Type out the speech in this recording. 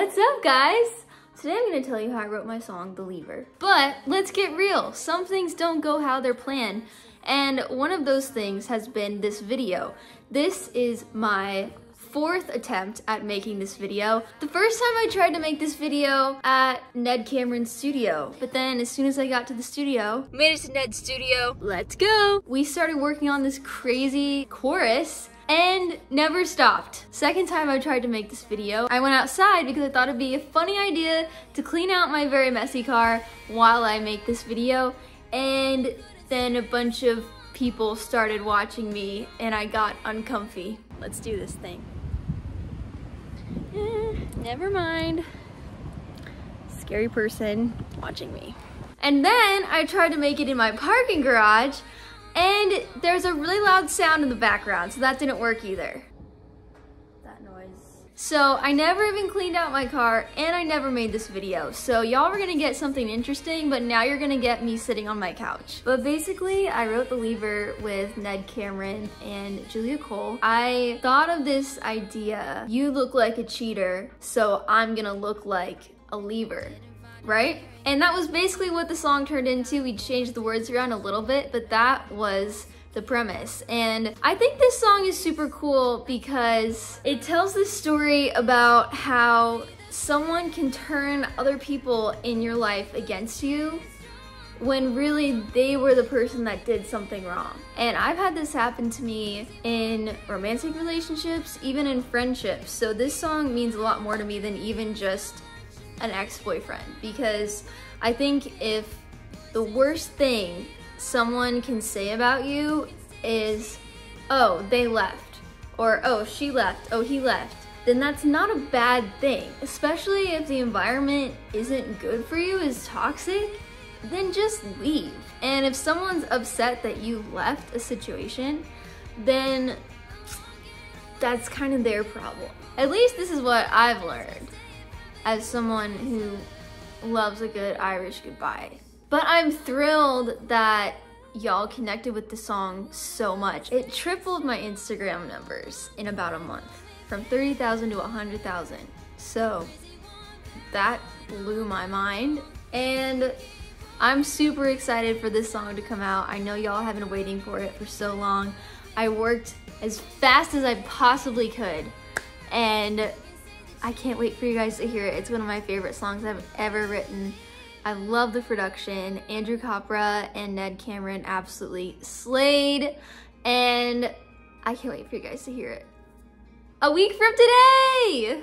What's up, guys? Today I'm gonna tell you how I wrote my song, The Leaver. But let's get real. Some things don't go how they're planned. And one of those things has been this video. This is my fourth attempt at making this video. The first time I tried to make this video at Ned Cameron's studio, but then as soon as I got to the studio, made it to Ned's studio, let's go. We started working on this crazy chorus and never stopped. Second time I tried to make this video, I went outside because I thought it'd be a funny idea to clean out my very messy car while I make this video, and then a bunch of people started watching me and I got uncomfy. Let's do this thing. Never mind. Scary person watching me. And then I tried to make it in my parking garage and there's a really loud sound in the background, so that didn't work either. That noise. So I never even cleaned out my car and I never made this video. So y'all were gonna get something interesting, but now you're gonna get me sitting on my couch. But basically I wrote The Leaver with Ned Cameron and Julia Cole. I thought of this idea, you look like a cheater, so I'm gonna look like a leaver, right? And that was basically what the song turned into. We changed the words around a little bit, but that was the premise. And I think this song is super cool because it tells this story about how someone can turn other people in your life against you when really they were the person that did something wrong. And I've had this happen to me in romantic relationships, even in friendships. So this song means a lot more to me than even just an ex-boyfriend, because I think if the worst thing someone can say about you is, oh, they left, or oh, she left, oh, he left, then that's not a bad thing. Especially if the environment isn't good for you, is toxic, then just leave. And if someone's upset that you left a situation, then that's kind of their problem. At least this is what I've learned as someone who loves a good Irish goodbye. But I'm thrilled that y'all connected with the song so much. It tripled my Instagram numbers in about a month, from 30,000 to 100,000. So that blew my mind. And I'm super excited for this song to come out. I know y'all have been waiting for it for so long. I worked as fast as I possibly could, and I can't wait for you guys to hear it. It's one of my favorite songs I've ever written. I love the production. Andrew Capra and Ned Cameron absolutely slayed, and I can't wait for you guys to hear it. A week from today!